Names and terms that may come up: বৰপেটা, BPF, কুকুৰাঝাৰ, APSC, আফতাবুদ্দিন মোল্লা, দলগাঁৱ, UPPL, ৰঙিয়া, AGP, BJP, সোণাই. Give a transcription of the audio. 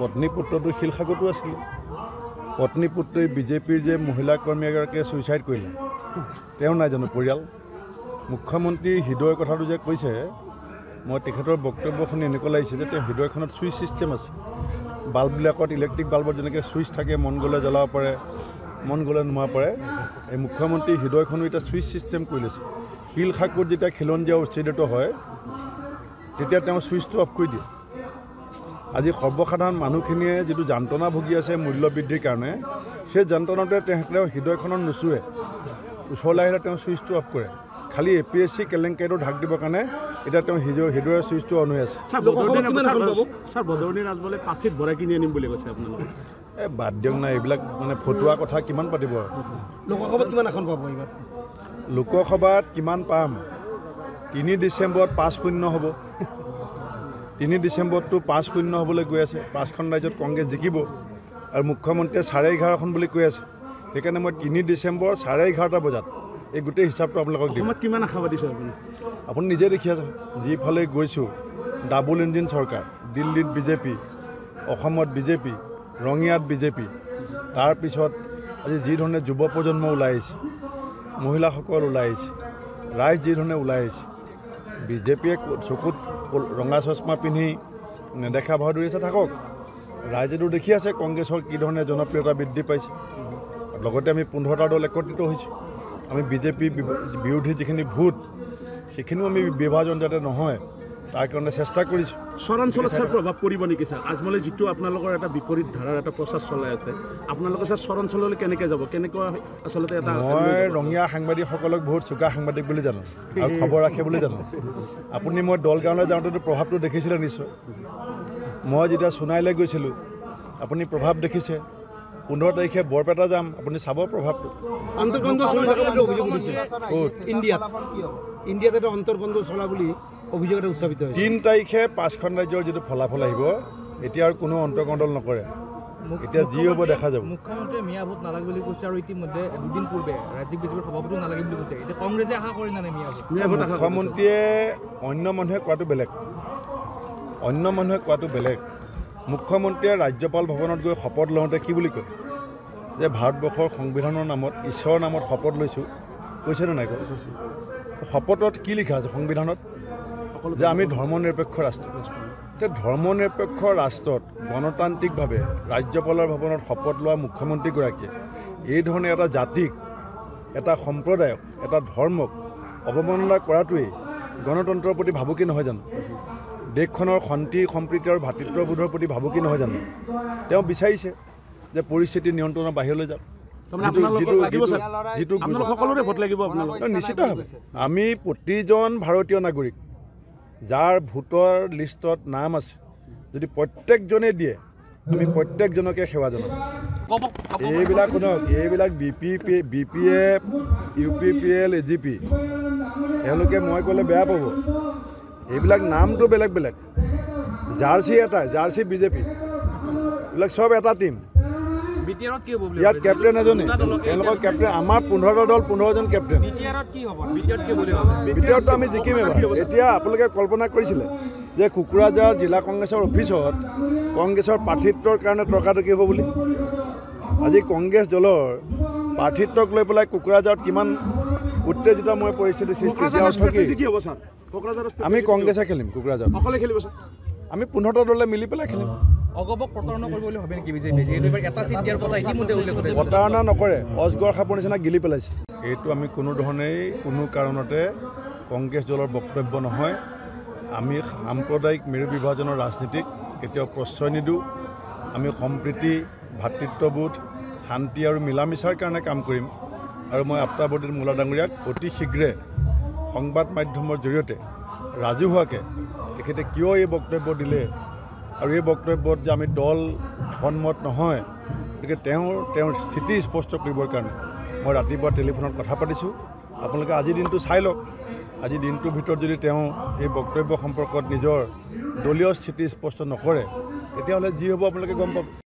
পত্নীপুত্ৰটো শিলসাগৰটো আছিল। পত্নীপুত্ৰই বিজেপিৰ যে মহিলা কৰ্মী এগৰাকীয়ে সুইচাইড কৰিলে, তেওঁ নাই জানো পৰিয়াল? মুখ্যমন্ত্ৰী হৃদয় কথাটো যে কৈছে, মই তেখেতৰ বক্তব্য শুনি এনেকুৱা লাগিছে যে তেওঁ হৃদয়খনত চুইচ ছিষ্টেম আছে। বাল্ববিলাকত, ইলেক্ট্ৰিক বাল্বত যেনেকৈ চুইচ থাকে, মন গ'লে জ্বলাব পাৰে, মন গ'লে নুমাব পাৰে, এই মুখ্যমন্ত্ৰী হৃদয়খনো এতিয়া চুইচ ছিষ্টেম কৰি লৈছে। শিলসাগৰত যেতিয়া খিলঞ্জীয়া উচ্ছেদিত হয় তেতিয়া তেওঁ চুইচটো অফ কৰি দিয়ে। আজি সৰ্বসাধাৰণ মানুহখিনিয়ে যিটো যন্ত্ৰণা ভুগি আছে মূল্যবৃদ্ধিৰ কাৰণে, সেই যন্ত্ৰণাতে তেখেতৰ হৃদয়খনত নুচুৱে, ওচৰলৈ আহিলে তেওঁ চুইচটো অফ কৰে। খালি APSC কেলেংকাৰীটো ঢাক দিবৰ কাৰণে এটা তেওঁ হৃদয়ৰ চুইচটো অন হৈ আছে। এই বাদ দিয়ক নাই, এইবিলাক মানে ফটোৱা কথা কিমান পাতিব। লোকসভাত কিমান পাম? 3 ডিচেম্বৰত 5-0 হ'ব। 3 ডিচেম্বৰততো 5-0 হ'বলৈ গৈ আছে। 5খন ৰাজ্যত কংগ্ৰেছ জিকিব আৰু মুখ্যমন্ত্ৰীয়ে 11:30 বুলি কৈ আছে। সেইকাৰণে মই 3 ডিচেম্বৰ 11:30 বজাত এই গোটেই হিচাপটো আপোনালোকক দিম। কিমান আশাবাদী আছে আপুনি? আপুনি নিজে দেখি আছে, যিফালে গৈছোঁ ডাবল ইঞ্জিন চৰকাৰ, দিল্লীত BJP, অসমত BJP, ৰঙিয়াত BJP, তাৰপিছত আজি যিধৰণে যুৱ প্ৰজন্ম ওলাই আহিছে, মহিলাসকল ওলাই আহিছে, ৰাইজ যিধৰণে ওলাই আহিছে, বিজেপিয়ে চকুত ৰঙা চশমা পিন্ধি নেদেখা ভাও ধৰিছে থাকক, ৰাইজেতো দেখি আছে কংগ্ৰেছৰ কি ধৰণে জনপ্ৰিয়তা বৃদ্ধি পাইছে। লগতে আমি 15টা দল একত্ৰিত হৈছোঁ। আমি বিজেপি বিৰোধী যিখিনি ভোট, সেইখিনিও আমি বিভাজন যাতে নহয় তাৰ কাৰণে চেষ্টা কৰিছোঁ। চৰাঞ্চলত ছাৰ প্ৰভাৱ পৰিব নেকি ছাৰ? আজমলে যিটো আপোনালোকৰ এটা বিপৰীত ধাৰাৰ এটা প্ৰচাৰ চলাই আছে, আপোনালোকে ছাৰ চৰাঞ্চললৈ কেনেকৈ যাব, কেনেকুৱা আচলতে এটা? মই ৰঙীয়া সাংবাদিকসকলক বহুত চোকা সাংবাদিক বুলি জানো আৰু খবৰ ৰাখে বুলি জানো। আপুনি মই দলগাঁৱলৈ যাওঁতেতো প্ৰভাৱটো দেখিছিলে নিশ্চয়। মই যেতিয়া সোণাইলৈ গৈছিলোঁ আপুনি প্ৰভাৱ দেখিছে। 15 তাৰিখে বৰপেটা যাম, আপুনি চাব প্ৰভাৱটো। অন্তৰ্কন্দল চলি থকা বুলি অভিযোগ উঠিছে ইণ্ডিয়াত, এটা অন্তৰ্কন্দল চলা বুলি অভিযোগ এটা উত্থাপিত হৈছে। 3 তাৰিখে 5খন ৰাজ্যৰ যিটো ফলাফল আহিব, এতিয়া আৰু কোনো অন্তৰ্কন্দল নকৰে, এতিয়া যি হ'ব দেখা যাব। মুখ্যমন্ত্ৰীয়ে মিয়া ভোট নালাগে বুলি কৈছে আৰু ইতিমধ্যে 2 দিন পূৰ্বে ৰাজীৱ বিজয়ৰ সভাপতি নালাগে বুলি কৈছে। এতিয়া কংগ্ৰেছে আশা কৰে নে মিয়া ভোট? মুখ্যমন্ত্ৰীয়ে অন্য মানুহে কোৱাটো বেলেগ, মুখ্যমন্ত্ৰীয়ে ৰাজ্যপাল ভৱনত গৈ শপত লওঁতে কি বুলি কয়, যে ভাৰতবৰ্ষৰ সংবিধানৰ নামত, ঈশ্বৰৰ নামত শপত লৈছোঁ, কৈছেনে নাই? শপতত কি লিখা আছে সংবিধানত? যে আমি ধৰ্ম নিৰপেক্ষ ৰাষ্ট্ৰ। এতিয়া ধৰ্ম নিৰপেক্ষ ৰাষ্ট্ৰত গণতান্ত্ৰিকভাৱে ৰাজ্যপালৰ ভৱনত শপত লোৱা মুখ্যমন্ত্ৰীগৰাকীয়ে এই ধৰণে এটা জাতিক, এটা সম্প্ৰদায়ক, এটা ধৰ্মক অৱমাননা কৰাটোৱেই গণতন্ত্ৰৰ প্ৰতি ভাবুকি নহয় জানো? দেশখনৰ শান্তি, সম্প্ৰীতি আৰু ভাতৃত্ববোধৰ প্ৰতি ভাবুকি নহয় জানো? তেওঁ বিচাৰিছে যে পৰিস্থিতি নিয়ন্ত্ৰণৰ বাহিৰলৈ যাওক। নিশ্চিতভাৱে আমি প্ৰতিজন ভাৰতীয় নাগৰিক যাৰ ভোটৰ লিষ্টত নাম আছে, যদি প্ৰত্যেকজনে দিয়ে, আমি প্ৰত্যেকজনকে সেৱা জনাম। এইবিলাক শুনক, এইবিলাক BPF, UPPL, AGP, তেওঁলোকে মই ক'লে বেয়া পাব। এইবিলাক নামটো বেলেগ বেলেগ, জাৰ্চি এটা, জাৰ্চি BJP, এইবিলাক চব এটা টিম। ইয়াত কেপ্টেইন এজনে, তেওঁলোকৰ কেপ্টেইন, আমাৰ 15টা দল 15জন কেপ্টেইন। BTRত আমি জিকিম এবাৰ। এতিয়া আপোনালোকে কল্পনা কৰিছিলে যে কুকুৰাঝাৰ জিলা কংগ্ৰেছৰ অফিচত কংগ্ৰেছৰ প্ৰাৰ্থিত্বৰ কাৰণে তৰ্কাতৰ্কি হ'ব বুলি? আজি কংগ্ৰেছ দলৰ প্ৰাৰ্থিত্বক লৈ পেলাই কুকুৰাঝাৰত কিমান উত্তেজিত মই পৰিস্থিতি সৃষ্টি হৈছে। আমি কংগ্ৰেছে খেলিম কুকুৰাঝাৰত, আমি 15টা দলে মিলি পেলাই খেলিম। প্ৰতাৰণা নকৰে, অজগৰ সাপৰ নিচিনা গিলি পেলাইছে। এইটো আমি কোনো ধৰণেই, কোনো কাৰণতে কংগ্ৰেছ দলৰ বক্তব্য নহয়। আমি সাম্প্ৰদায়িক মেৰু বিভাজনৰ ৰাজনীতিক কেতিয়াও প্ৰশ্ৰয় নিদিওঁ। আমি সম্প্ৰীতি, ভাতৃত্ববোধ, শান্তি আৰু মিলা মিছাৰ কাৰণে কাম কৰিম। আৰু মই আফতাবুদ্দিন মোল্লা ডাঙৰীয়াক অতি শীঘ্ৰে সংবাদ মাধ্যমৰ জৰিয়তে ৰাজহুৱাকৈ তেখেতে কিয় এই বক্তব্য দিলে আৰু এই বক্তব্যত যে আমি দল সন্মত নহয়, গতিকে তেওঁৰ স্থিতি স্পষ্ট কৰিবৰ কাৰণে মই ৰাতিপুৱা টেলিফোনত কথা পাতিছোঁ। আপোনালোকে আজিৰ দিনটো চাই লওক, আজিৰ দিনটোৰ ভিতৰত যদি তেওঁ এই বক্তব্য সম্পৰ্কত নিজৰ দলীয় স্থিতি স্পষ্ট নকৰে, তেতিয়াহ'লে যি হ'ব আপোনালোকে গম পাব।